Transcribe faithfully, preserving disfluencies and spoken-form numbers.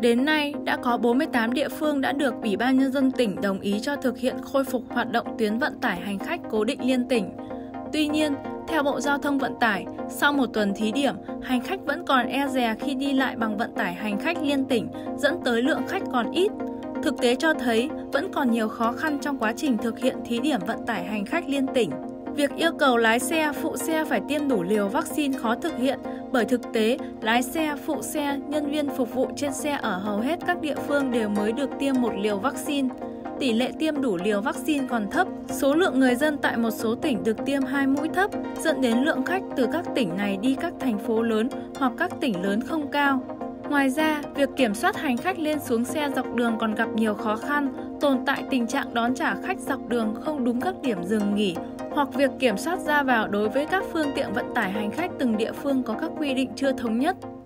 Đến nay, đã có bốn mươi tám địa phương đã được Ủy ban Nhân dân tỉnh đồng ý cho thực hiện khôi phục hoạt động tuyến vận tải hành khách cố định liên tỉnh. Tuy nhiên, theo Bộ Giao thông Vận tải, sau một tuần thí điểm, hành khách vẫn còn e dè khi đi lại bằng vận tải hành khách liên tỉnh, dẫn tới lượng khách còn ít. Thực tế cho thấy, vẫn còn nhiều khó khăn trong quá trình thực hiện thí điểm vận tải hành khách liên tỉnh. Việc yêu cầu lái xe, phụ xe phải tiêm đủ liều vaccine khó thực hiện bởi thực tế, lái xe, phụ xe, nhân viên phục vụ trên xe ở hầu hết các địa phương đều mới được tiêm một liều vaccine. Tỷ lệ tiêm đủ liều vaccine còn thấp, số lượng người dân tại một số tỉnh được tiêm hai mũi thấp, dẫn đến lượng khách từ các tỉnh này đi các thành phố lớn hoặc các tỉnh lớn không cao. Ngoài ra, việc kiểm soát hành khách lên xuống xe dọc đường còn gặp nhiều khó khăn, tồn tại tình trạng đón trả khách dọc đường không đúng các điểm dừng nghỉ, hoặc việc kiểm soát ra vào đối với các phương tiện vận tải hành khách từng địa phương có các quy định chưa thống nhất.